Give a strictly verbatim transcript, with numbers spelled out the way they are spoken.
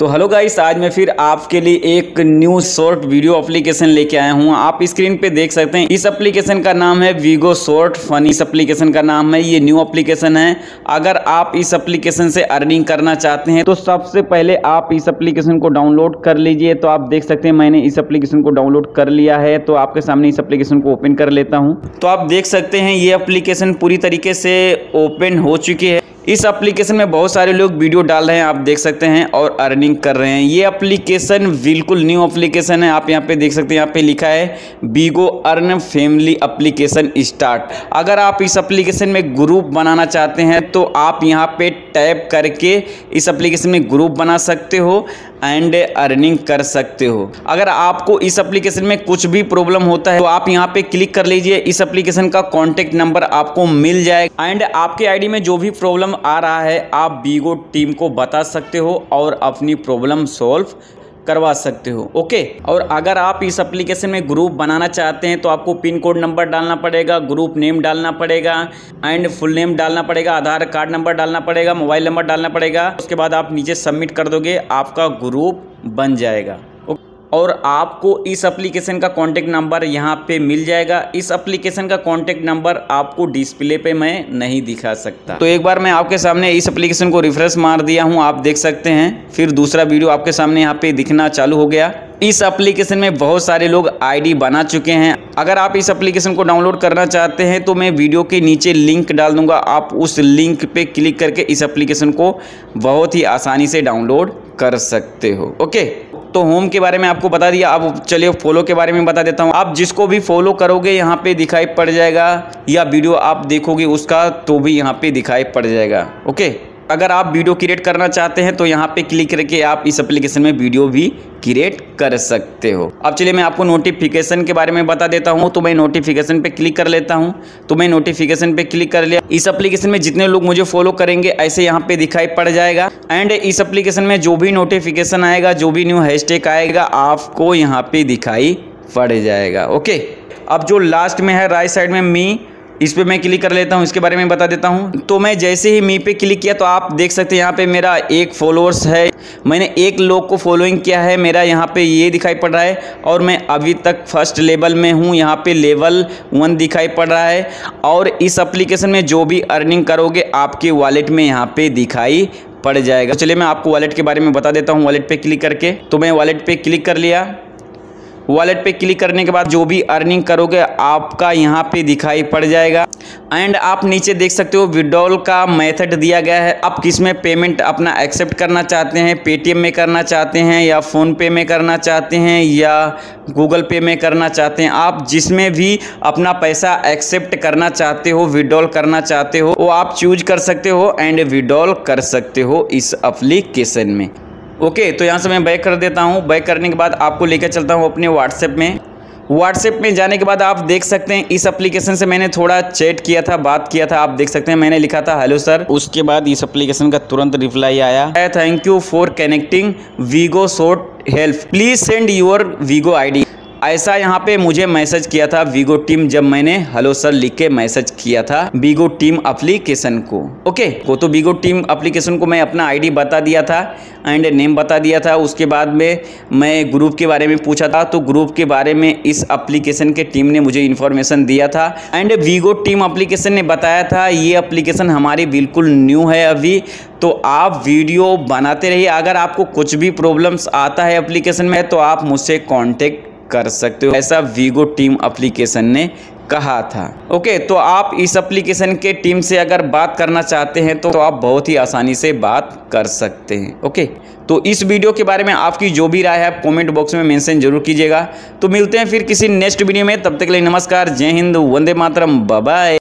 तो hello guys, आज मैं फिर आपके लिए एक न्यू शॉर्ट वीडियो एप्लीकेशन लेके आया हूँ। आप स्क्रीन पे देख सकते हैं, इस एप्लीकेशन का नाम है वीगो शॉर्ट फनी। इस एप्लीकेशन का नाम है, ये न्यू एप्लीकेशन है। अगर आप इस एप्लीकेशन से अर्निंग करना चाहते हैं तो सबसे पहले आप इस एप्लीकेशन को डाउनलोड कर लीजिए। तो आप देख सकते हैं मैंने इस एप्लीकेशन को डाउनलोड कर लिया है। तो आपके सामने इस एप्लीकेशन को ओपन कर लेता हूँ। तो आप देख सकते हैं ये एप्लीकेशन पूरी तरीके से ओपन हो चुकी है। इस एप्लीकेशन में बहुत सारे लोग वीडियो डाल रहे हैं, आप देख सकते हैं, और अर्निंग कर रहे हैं। ये एप्लीकेशन बिल्कुल न्यू एप्लीकेशन है। आप यहाँ पे देख सकते हैं, यहाँ पे लिखा है Bigo earn family application start. अगर आप इस एप्लीकेशन में ग्रुप बनाना चाहते हैं तो आप यहाँ पे टैप करके इस एप्लीकेशन में ग्रुप बना सकते हो एंड अर्निंग कर सकते हो। अगर आपको इस एप्लीकेशन में कुछ भी प्रॉब्लम होता है तो आप यहाँ पे क्लिक कर लीजिए। इस एप्लीकेशन का कॉन्टैक्ट नंबर आपको मिल जाएगा एंड आपके आईडी में जो भी प्रॉब्लम आ रहा है आप बिगो टीम को बता सकते हो और अपनी प्रॉब्लम सॉल्व करवा सकते हो। ओके, और अगर आप इस एप्लीकेशन में ग्रुप बनाना चाहते हैं तो आपको पिन कोड नंबर डालना पड़ेगा, ग्रुप नेम डालना पड़ेगा एंड फुल नेम डालना पड़ेगा, आधार कार्ड नंबर डालना पड़ेगा, मोबाइल नंबर डालना पड़ेगा। उसके बाद आप नीचे सबमिट कर दोगे, आपका ग्रुप बन जाएगा। और आपको इस एप्लीकेशन का कॉन्टैक्ट नंबर यहाँ पे मिल जाएगा। इस एप्लीकेशन का कॉन्टैक्ट नंबर आपको डिस्प्ले पे मैं नहीं दिखा सकता। तो एक बार मैं आपके सामने इस एप्लीकेशन को रिफ्रेश मार दिया हूँ, आप देख सकते हैं। फिर दूसरा वीडियो आपके सामने यहाँ पे दिखना चालू हो गया। इस एप्लीकेशन में बहुत सारे लोग आईडी बना चुके हैं। अगर आप इस एप्लीकेशन को डाउनलोड करना चाहते हैं तो मैं वीडियो के नीचे लिंक डाल दूंगा। आप उस लिंक पे क्लिक करके इस एप्लीकेशन को बहुत ही आसानी से डाउनलोड कर सकते हो। ओके, तो होम के बारे में आपको बता दिया। अब चलिए फॉलो के बारे में बता देता हूँ। आप जिसको भी फॉलो करोगे यहाँ पे दिखाई पड़ जाएगा, या वीडियो आप देखोगे उसका तो भी यहाँ पे दिखाई पड़ जाएगा। ओके, अगर आप वीडियो क्रिएट करना चाहते हैं तो यहाँ पे क्लिक करके आप इस एप्लीकेशन में वीडियो भी क्रिएट कर सकते हो। अब चलिए मैं आपको नोटिफिकेशन के बारे में बता देता हूँ। तो मैं नोटिफिकेशन पे क्लिक कर लेता हूँ। तो मैं नोटिफिकेशन पे क्लिक कर लिया। इस एप्लीकेशन में जितने लोग मुझे फॉलो करेंगे ऐसे यहाँ पे दिखाई पड़ जाएगा एंड इस एप्लीकेशन में जो भी नोटिफिकेशन आएगा, जो भी न्यू हैशटैग आएगा आपको यहाँ पे दिखाई पड़ जाएगा। ओके, अब जो लास्ट में है राइट साइड में मी, इस पे मैं क्लिक कर लेता हूँ। इसके बारे में बता देता हूँ। तो मैं जैसे ही मी पे क्लिक किया तो आप देख सकते हैं यहाँ पे मेरा एक फॉलोअर्स है। मैंने एक लोग को फॉलोइंग किया है, मेरा यहाँ पे ये दिखाई पड़ रहा है। और मैं अभी तक फर्स्ट लेवल में हूँ, यहाँ पे लेवल वन दिखाई पड़ रहा है। और इस एप्लीकेशन में जो भी अर्निंग करोगे आपके वॉलेट में यहाँ पे दिखाई पड़ जाएगा। चलिए मैं आपको वॉलेट के बारे में बता देता हूँ। वॉलेट पर क्लिक करके, तो मैं वॉलेट पर क्लिक कर लिया। वॉलेट पे क्लिक करने के बाद जो भी अर्निंग करोगे आपका यहाँ पे दिखाई पड़ जाएगा एंड आप नीचे देख सकते हो विड्रॉल का मेथड दिया गया है। आप किस में पेमेंट अपना एक्सेप्ट करना चाहते हैं, पेटीएम में करना चाहते हैं या फ़ोनपे में करना चाहते हैं या गूगल पे में करना चाहते हैं, आप जिसमें भी अपना पैसा एक्सेप्ट करना चाहते हो, विड्रॉल करना चाहते हो, वो आप चूज कर सकते हो एंड विड्रॉल कर सकते हो इस एप्लीकेशन में। ओके okay, तो यहाँ से मैं बैक कर देता हूँ। बैक करने के बाद आपको लेकर चलता हूँ अपने व्हाट्सएप में। व्हाट्सएप में जाने के बाद आप देख सकते हैं इस एप्लीकेशन से मैंने थोड़ा चैट किया था, बात किया था। आप देख सकते हैं मैंने लिखा था हेलो सर। उसके बाद इस एप्लीकेशन का तुरंत रिप्लाई आया, thank you for connecting Vigo short help, please send your Vigo I D. ऐसा यहाँ पे मुझे मैसेज किया था बिगो टीम, जब मैंने हेलो सर लिख के मैसेज किया था बिगो टीम एप्लीकेशन को। ओके, वो तो बिगो टीम एप्लीकेशन को मैं अपना आईडी बता दिया था एंड नेम बता दिया था। उसके बाद में मैं ग्रुप के बारे में पूछा था, तो ग्रुप के बारे में इस एप्लीकेशन के टीम ने मुझे इन्फॉर्मेशन दिया था एंड बिगो टीम एप्लीकेशन ने बताया था ये एप्लीकेशन हमारी बिल्कुल न्यू है अभी, तो आप वीडियो बनाते रहिए। अगर आपको कुछ भी प्रॉब्लम्स आता है एप्लीकेशन में तो आप मुझसे कॉन्टेक्ट कर सकते हो, ऐसा बिगो टीम एप्लीकेशन ने कहा था। ओके, तो आप इस एप्लीकेशन के टीम से अगर बात करना चाहते हैं तो, तो आप बहुत ही आसानी से बात कर सकते हैं। ओके, तो इस वीडियो के बारे में आपकी जो भी राय है आप कमेंट बॉक्स में मेंशन जरूर कीजिएगा। तो मिलते हैं फिर किसी नेक्स्ट वीडियो में, तब तक के लिए नमस्कार, जय हिंद, वंदे मातरम, बाय बाय।